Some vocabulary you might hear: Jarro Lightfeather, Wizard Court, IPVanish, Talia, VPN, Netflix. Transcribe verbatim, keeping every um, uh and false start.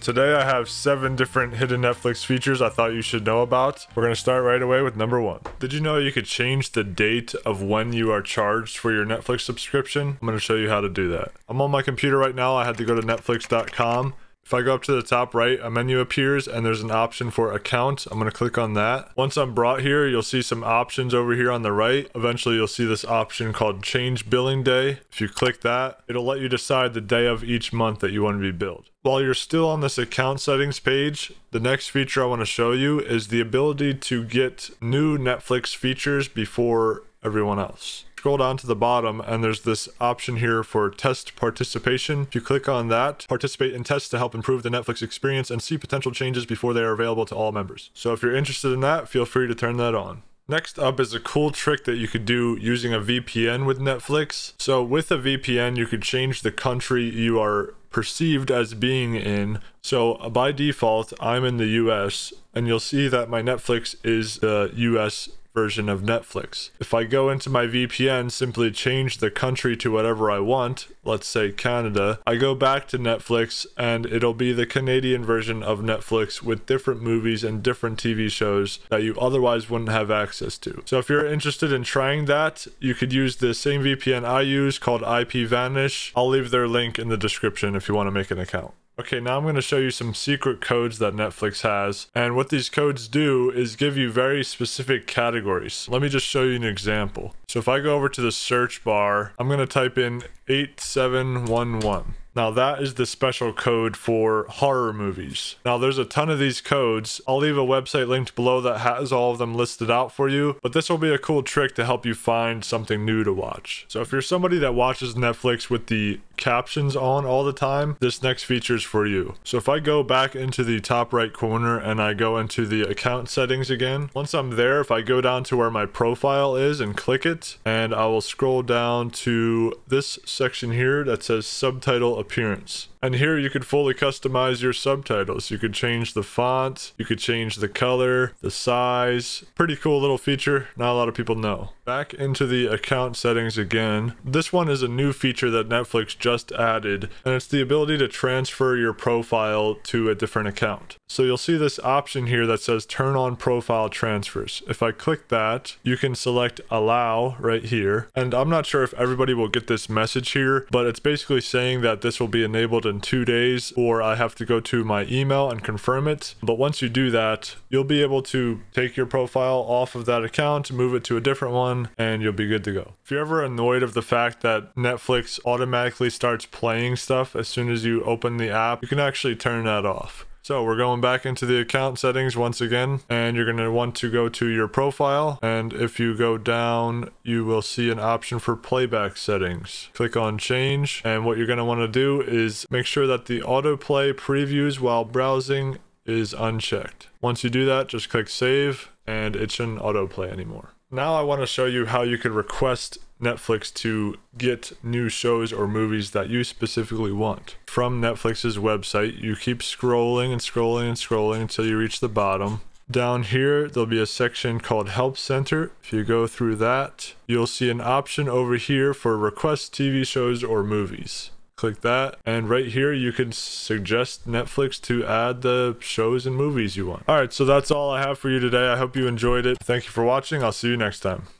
Today I have seven different hidden Netflix features I thought you should know about. We're going to start right away with number one. Did you know you could change the date of when you are charged for your Netflix subscription? I'm going to show you how to do that. I'm on my computer right now. I had to go to Netflix dot com. If I go up to the top right, a menu appears and there's an option for account. I'm going to click on that. Once I'm brought here, you'll see some options over here on the right. Eventually, you'll see this option called change billing day. If you click that, it'll let you decide the day of each month that you want to be billed. While you're still on this account settings page, the next feature I want to show you is the ability to get new Netflix features before everyone else. Scroll down to the bottom and there's this option here for test participation. If you click on that, participate in tests to help improve the Netflix experience and see potential changes before they are available to all members. So if you're interested in that, feel free to turn that on. Next up is a cool trick that you could do using a V P N with Netflix. So with a V P N, you could change the country you are perceived as being in. So by default, I'm in the U S and you'll see that my Netflix is the U S version of Netflix. If I go into my V P N, simply change the country to whatever I want, let's say Canada, I go back to Netflix and it'll be the Canadian version of Netflix with different movies and different T V shows that you otherwise wouldn't have access to. So if you're interested in trying that, you could use the same V P N I use called I P Vanish. I'll leave their link in the description if you want to make an account. Okay, now I'm going to show you some secret codes that Netflix has, and what these codes do is give you very specific categories. Let me just show you an example. So if I go over to the search bar, I'm going to type in eight seven one one. Now that is the special code for horror movies. Now there's a ton of these codes. I'll leave a website linked below that has all of them listed out for you, but this will be a cool trick to help you find something new to watch. So if you're somebody that watches Netflix with the captions on all the time, this next feature is for you. So if I go back into the top right corner and I go into the account settings again, once I'm there, if I go down to where my profile is and click it, and I will scroll down to this section here that says subtitle appearance. And here you could fully customize your subtitles. You could change the font, you could change the color, the size. Pretty cool little feature, not a lot of people know. Back into the account settings again. This one is a new feature that Netflix just added, and it's the ability to transfer your profile to a different account. So you'll see this option here that says turn on profile transfers. If I click that, you can select allow right here. And I'm not sure if everybody will get this message here, but it's basically saying that this will be enabled in two days, or I have to go to my email and confirm it. But once you do that, you'll be able to take your profile off of that account, move it to a different one, and you'll be good to go. If you're ever annoyed of the fact that Netflix automatically starts playing stuff as soon as you open the app, you can actually turn that off. So we're going back into the account settings once again, and you're going to want to go to your profile. And if you go down, you will see an option for playback settings. Click on change. And what you're going to want to do is make sure that the autoplay previews while browsing is unchecked. Once you do that, just click save and it shouldn't autoplay anymore. Now I want to show you how you could request Netflix to get new shows or movies that you specifically want. From Netflix's website, you keep scrolling and scrolling and scrolling until you reach the bottom. Down here, there'll be a section called Help Center. If you go through that, you'll see an option over here for request T V shows or movies. Click that, and right here you can suggest Netflix to add the shows and movies you want. All right, so that's all I have for you today. I hope you enjoyed it. Thank you for watching. I'll see you next time.